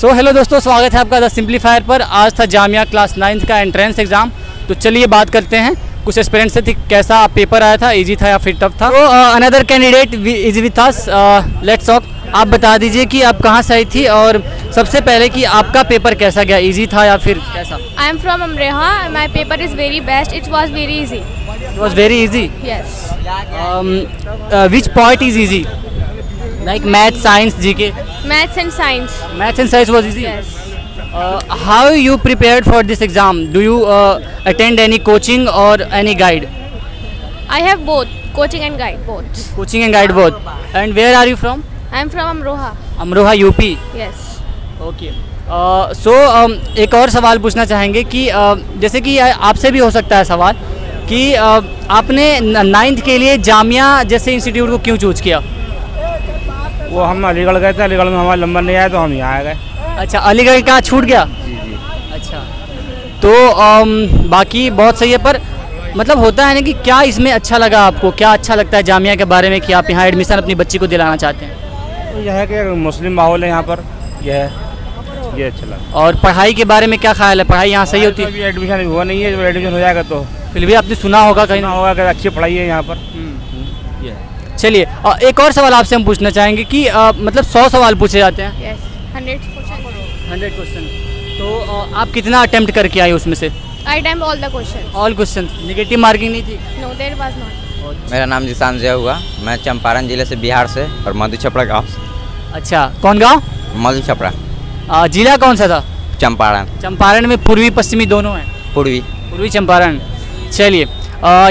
So hello दोस्तों, स्वागत है आपका द सिम्प्लीफायर पर। आज था जामिया क्लास 9th का एंट्रेंस एग्ज़ाम। तो चलिए बात करते हैं कुछ एक्सपीरियंस से, कैसा पेपर आया था, इजी था या फिर टफ था। तो another candidate is with us, let's talk. आप बता दीजिए कि आप कहाँ से आई थी और सबसे पहले कि आपका पेपर कैसा गया, इजी था या फिर कैसा। I am from Amroha, my paper is very best, it was very easy. It was very easy. Yes. Which part is easy? Like math, science, GK. Maths and science. Maths and science was easy. Yes. How you prepared for this exam? Do you attend any coaching or any guide? I have both, coaching and guide both. Coaching and guide both. And where are you from? I am from Amroha. Amroha, UP. Yes. Okay. एक और सवाल पूछना चाहेंगे कि जैसे कि आपसे भी हो सकता है सवाल कि आपने 9th के लिए जामिया जैसे इंस्टीट्यूट को क्यों चूज़ किया। वो हम अलीगढ़ गए थे, अलीगढ़ में हमारा नंबर नहीं आया तो हम यहाँ आ गए। अच्छा, अलीगढ़ का छूट गया। जी जी। अच्छा, तो बाकी बहुत सही है, पर मतलब होता है ना कि क्या इसमें अच्छा लगा आपको, क्या अच्छा लगता है जामिया के बारे में कि आप यहाँ एडमिशन अपनी बच्ची को दिलाना चाहते हैं। तो यह है कि मुस्लिम माहौल है यहाँ पर, यह अच्छा लगा। और पढ़ाई के बारे में क्या ख्याल है, पढ़ाई यहाँ सही होती है? एडमिशन हुआ नहीं है, जब एडमिशन हो जाएगा तो फिर भी आपने सुना होगा कहीं ना होगा कि अच्छी पढ़ाई है यहाँ पर। चलिए एक और सवाल आपसे हम पूछना चाहेंगे कि मतलब 100 सवाल पूछे जाते हैं। 100 क्वेश्चन। तो आप कितना अटेम्प्ट करके आए उसमें से? I attempt all the question. All question, negative marking नहीं थी? No, there was not. मेरा नाम जिसान जय हुआ, मैं चंपारण जिले से, बिहार से, और मधु छपरा गाँव से। अच्छा, कौन गाँव? मधु छपरा। जिला कौन सा था? चंपारण। चंपारण में पूर्वी पश्चिमी दोनों हैं? पूर्वी। पूर्वी चंपारण। चलिए,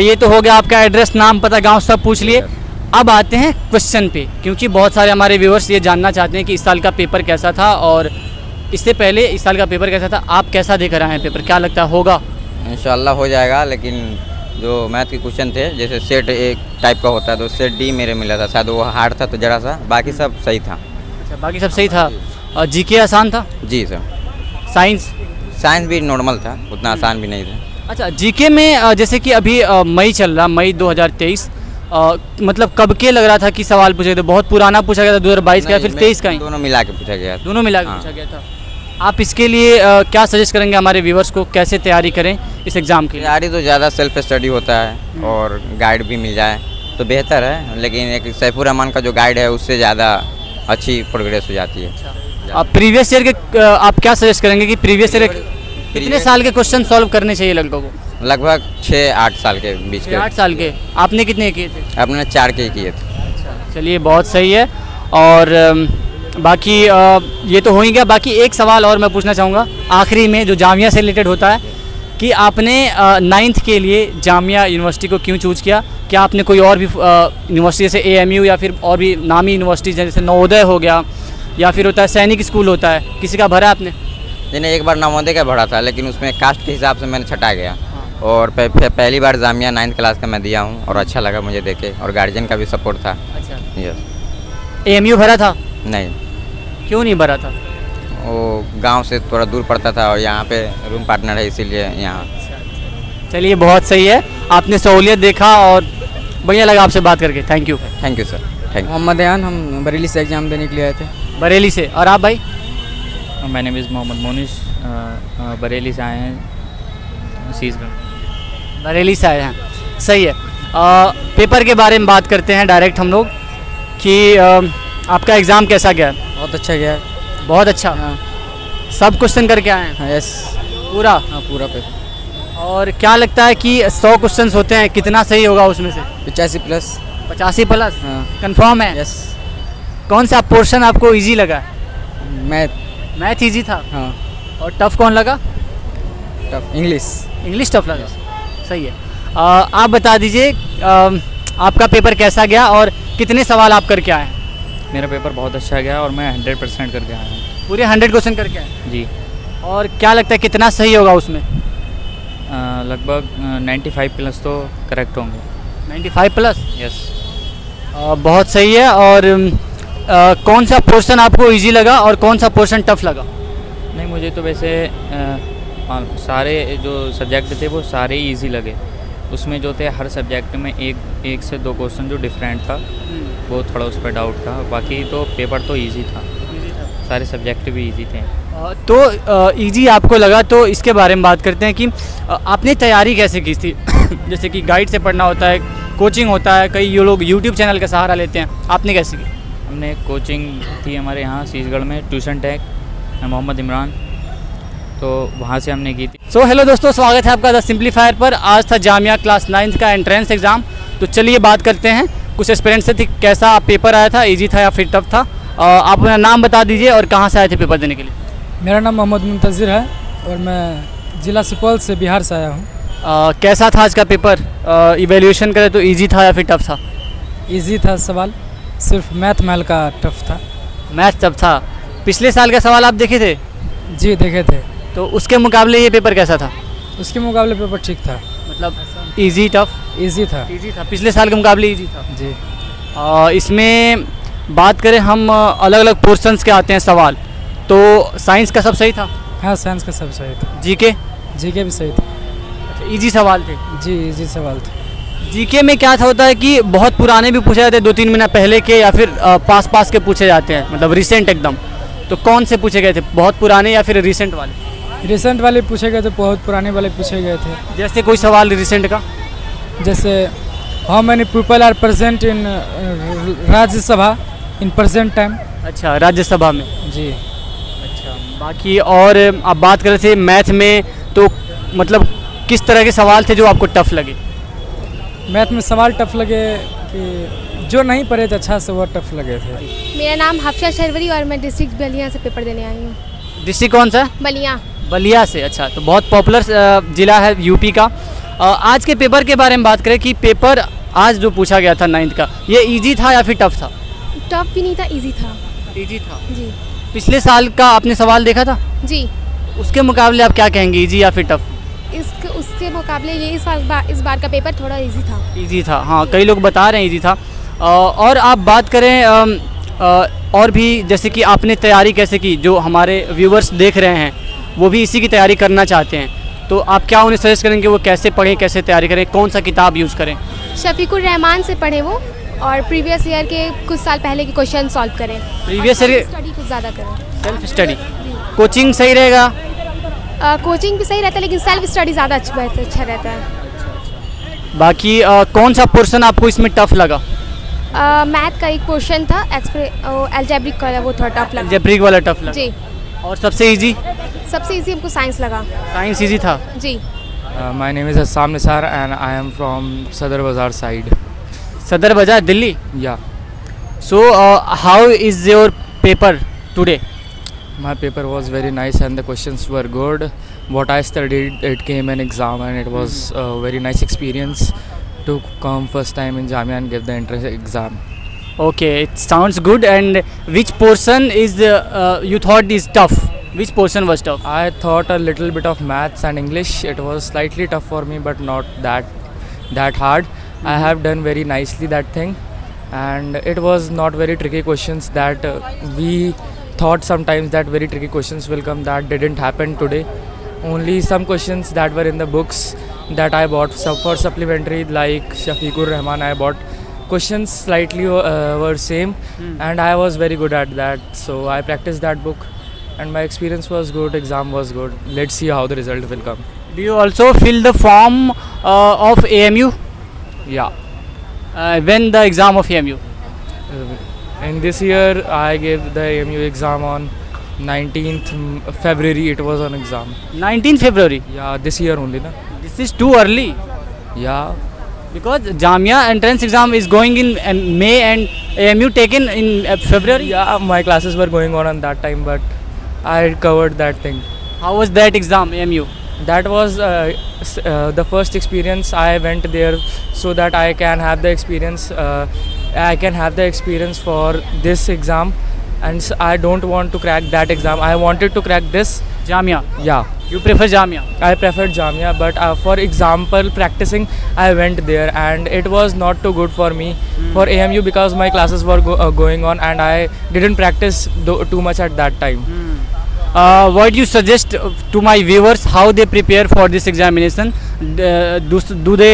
ये तो हो गया आपका एड्रेस, नाम, पता, गांव, सब पूछ लिए। अब आते हैं क्वेश्चन पे, क्योंकि बहुत सारे हमारे व्यूअर्स ये जानना चाहते हैं कि इस साल का पेपर कैसा था और इससे पहले इस साल का पेपर कैसा था। आप कैसा देख रहे हैं पेपर, क्या लगता है होगा? इंशाल्लाह हो जाएगा, लेकिन जो मैथ के क्वेश्चन थे जैसे सेट एक टाइप का होता है तो सेट डी मेरे मिला था, शायद वो हार्ड था तो जरा सा, बाकी सब सही था। अच्छा, बाकी सब सही था। और जी के आसान था? जी सर। साइंस? साइंस भी नॉर्मल था, उतना आसान भी नहीं था। अच्छा, जीके में जैसे कि अभी मई चल रहा, मई 2023, मतलब कब के लग रहा था कि सवाल पूछे थे? बहुत पुराना पूछा गया था 2022 का या फिर 23 का? दोनों मिला के पूछा गया। दोनों मिला के पूछा गया था। आप इसके लिए क्या सजेस्ट करेंगे हमारे व्यूवर्स को, कैसे तैयारी करें इस एग्ज़ाम की? तैयारी तो ज़्यादा सेल्फ स्टडी होता है और गाइड भी मिल जाए तो बेहतर है, लेकिन एक शैफुर रहमान का जो गाइड है उससे ज़्यादा अच्छी प्रोग्रेस हो जाती है। प्रीवियस ईयर के आप क्या सजेस्ट करेंगे कि प्रीवियस ईयर कितने साल के क्वेश्चन सॉल्व करने चाहिए लड़कों को? लगभग 6-8 साल के बीच के। 8 साल के। आपने कितने किए थे? आपने 4 के ही किए थे। चलिए, बहुत सही है। और बाकी ये तो हो ही गया। बाकी एक सवाल और मैं पूछना चाहूँगा आखिरी में, जो जामिया से रिलेटेड होता है, कि आपने 9th के लिए जामिया यूनिवर्सिटी को क्यों चूज़ किया? क्या आपने कोई और भी यूनिवर्सिटी जैसे AMU या फिर और भी नामी यूनिवर्सिटी जैसे नवोदय हो गया या फिर होता है सैनिक स्कूल होता है, किसी का भरा आपने? मैंने एक बार नवोदय का भरा था, लेकिन उसमें कास्ट के हिसाब से मैंने छटा गया। हाँ। और पहली बार जामिया 9th क्लास का मैं दिया हूँ और अच्छा लगा मुझे देखे, और गार्जियन का भी सपोर्ट था। अच्छा। यस। AMU भरा था? नहीं। क्यों नहीं भरा था? वो गांव से थोड़ा दूर पड़ता था और यहाँ पे रूम पार्टनर है, इसीलिए यहाँ। चलिए, बहुत सही है, आपने सहूलियत देखा और बढ़िया लगा आपसे बात करके। Thank you. Thank you sir. Thank you. Mohammad यान, हम बरेली से एग्ज़ाम देने के लिए आए थे। बरेली से। और आप भाई? My name is Mohammad Monish, Bareilly से आए हैं। सीजगढ़। बरेली से आए हैं, सही है। पेपर के बारे में बात करते हैं डायरेक्ट हम लोग कि आपका एग्ज़ाम कैसा गया? बहुत अच्छा गया। बहुत अच्छा। हाँ। सब क्वेश्चन करके आए हैं? यस। पूरा? हाँ, पूरा पेपर। और क्या लगता है कि 100 क्वेश्चन होते हैं, कितना सही होगा उसमें से? 85+। 85+? हाँ। कन्फर्म है? यस। कौन सा पोर्शन आपको ईजी लगा? मैथ। मैथ ईजी था। हाँ। और टफ कौन लगा? Tough English. इंग्लिश टफ लगा। सही है। आप बता दीजिए आपका पेपर कैसा गया और कितने सवाल आप करके आए हैं? मेरा पेपर बहुत अच्छा गया और मैं 100% करके आया हूँ। पूरे 100 क्वेश्चन करके आए? जी। और क्या लगता है कितना सही होगा उसमें? लगभग 95+ तो करेक्ट होंगे। 95+? यस। बहुत सही है। और कौन सा पोर्शन आपको इजी लगा और कौन सा पोर्शन टफ लगा? नहीं, मुझे तो वैसे सारे जो सब्जेक्ट थे वो सारे इजी लगे। उसमें जो थे हर सब्जेक्ट में एक से दो क्वेश्चन जो डिफरेंट था वो थोड़ा उस पर डाउट था, बाकी तो पेपर तो इजी था। सारे सब्जेक्ट भी ईजी थे। तो ईजी आपको लगा, तो इसके बारे में बात करते हैं कि आपने तैयारी कैसे की थी। जैसे कि गाइड से पढ़ना होता है, कोचिंग होता है, कई ये लोग यूट्यूब चैनल का सहारा लेते हैं, आपने कैसे की? हमने कोचिंग थी हमारे यहाँ शीशगढ़ में, ट्यूशन टैक मोहम्मद इमरान, तो वहाँ से हमने की थी। सो हेलो दोस्तों, स्वागत है आपका द सिम्प्लीफायर पर। आज था जामिया क्लास 9 का एंट्रेंस एग्ज़ाम। तो चलिए बात करते हैं कुछ एक्सपीरियंस से, कैसा पेपर आया था, ईजी था या फिर टफ था। आप अपना नाम बता दीजिए और कहाँ से आए थे पेपर देने के लिए। मेरा नाम मोहम्मद मुंतज़िर है और मैं ज़िला सुपौल से बिहार से आया हूँ। कैसा था आज का पेपर, इवेल्यूशन करें तो ईजी था या फिर टफ था? ईजी था सवाल, सिर्फ मैथ में हल्का टफ था। मैथ टफ था। पिछले साल का सवाल आप देखे थे? जी देखे थे। तो उसके मुकाबले ये पेपर कैसा था? उसके मुकाबले पेपर ठीक था, मतलब ईजी टफ। ईजी था। ईजी था, पिछले साल के मुकाबले ईजी था जी। इसमें बात करें हम, अलग अलग पोर्शंस के आते हैं सवाल, तो साइंस का सब सही था? हाँ साइंस का सब सही था। जीके? जीके भी सही था। अच्छा, ईजी सवाल थे जी। ईजी सवाल थे। जीके में क्या होता है कि बहुत पुराने भी पूछे जाते हैं, 2-3 महीना पहले के, या फिर पास के पूछे जाते हैं, मतलब रिसेंट एकदम। तो कौन से पूछे गए थे, बहुत पुराने या फिर रिसेंट वाले? रिसेंट वाले पूछे गए थे, बहुत पुराने वाले पूछे गए थे। जैसे कोई सवाल रिसेंट का, जैसे how many people are present in Rajya Sabha in present time. अच्छा, राज्यसभा में जी। बाकी और आप बात कर रहे थे मैथ में, तो मतलब किस तरह के सवाल थे जो आपको टफ लगे? मैथ में सवाल टफ लगे कि जो नहीं पढ़े तो अच्छा से, वो टफ लगे थे। मेरा नाम हफ्शा शर्वरी और मैं डिस्ट्रिक्ट बलिया से पेपर देने आई हूँ। डिस्ट्रिक्ट कौन सा? बलिया। बलिया से, अच्छा। तो बहुत पॉपुलर ज़िला है यूपी का। आज के पेपर के बारे में बात करें कि पेपर आज जो पूछा गया था 9th का, ये ईजी था या फिर टफ था? टफ भी नहीं था, ईजी था। ईजी था जी। पिछले साल का आपने सवाल देखा था जी, उसके मुकाबले आप क्या कहेंगे, इजी या फिर टफ? उसके मुकाबले ये इस बार का पेपर थोड़ा इजी था। इजी था, हाँ, कई लोग बता रहे हैं इजी था। और आप बात करें और भी, जैसे कि आपने तैयारी कैसे की, जो हमारे व्यूवर्स देख रहे हैं वो भी इसी की तैयारी करना चाहते हैं, तो आप क्या उन्हें सजेस्ट करेंगे वो कैसे पढ़ें, कैसे तैयारी करें, कौन सा किताब यूज़ करें? शफीकुर रहमान से पढ़ें वो, और प्रीवियस ईयर के कुछ साल पहले के क्वेश्चन सॉल्व करें। प्रीवियस ईयर स्टडी कुछ ज़्यादा करें, सेल्फ स्टडी। कोचिंग सही रहेगा? कोचिंग भी सही रहता है, लेकिन सेल्फ स्टडी ज़्यादा अच्छा रहता है। बाकी कौन सा पोर्शन आपको इसमें टफ लगा? मैथ का एक पोर्शन था, एल्जेब्रिक वाला, वो थोड़ा टफ लगा। एल्जेब्रिक वाला टफ लगा जी। और सबसे ईजी? सबसे ईजी हमको साइंस लगा। साइंस ईजी था जी। My name is Hassam Nisar and I am from Sadar Bazaar side. Sadar Bazaar, Delhi? Yeah. So how is your paper today? My paper was very nice and the questions were good. What I studied, it came in exam and it was a very nice experience to come first time in Jamia and give the entrance exam. Okay, it sounds good. And which portion is you thought is tough? Which portion was tough? I thought a little bit of maths and English. It was slightly tough for me, but not that hard. I have done very nicely that thing, and it was not very tricky questions that we thought sometimes that very tricky questions will come. That didn't happen today. Only some questions that were in the books that I bought for supplementary, like Shafiqur Rahman, I bought questions slightly were same, and I was very good at that. So I practiced that book, and my experience was good. Exam was good. Let's see how the result will come. Do you also fill the form of AMU? Yeah. When the exam of AMU? And this year I gave the AMU exam on 19th February. It was an exam. 19th February. Yeah, this year only, na. This is too early. Yeah. Because Jamia entrance exam is going in May and AMU taken in February. Yeah, my classes were going on that time, but I covered that thing. How was that exam, AMU? That was the first experience. I went there so that I can have the experience. I can have the experience for this exam, and I don't want to crack that exam. I wanted to crack this Jamia. Yeah. You prefer Jamia? I preferred Jamia, but for example practicing, I went there, and it was not too good for me for AMU because my classes were going on, and I didn't practice too much at that time. What do you suggest to my viewers, how they prepare for this examination? Do they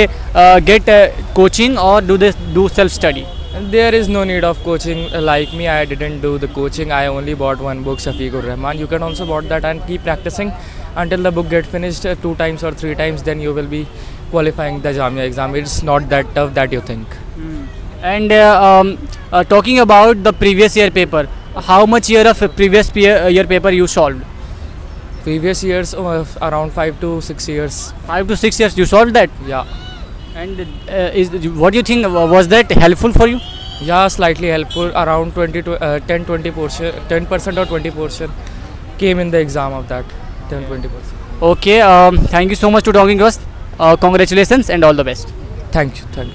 get coaching or do they do self study? There is no need of coaching. Like me, I didn't do the coaching. I only bought one book, Shafiqur Rahman. You can also bought that and keep practicing until the book get finished 2 times or 3 times. Then you will be qualifying the Jamia exam. It's not that tough that you think. And talking about the previous year paper, how much year of previous year paper you solved? Previous years around 5 to 6 years. 5 to 6 years you solved that? Yeah. And what do you think, was that helpful for you? Yeah, slightly helpful. Around 10% or 20% came in the exam of that. 10-20%. Okay. Thank you so much for talking to us. Congratulations and all the best. Thank you. Thank you.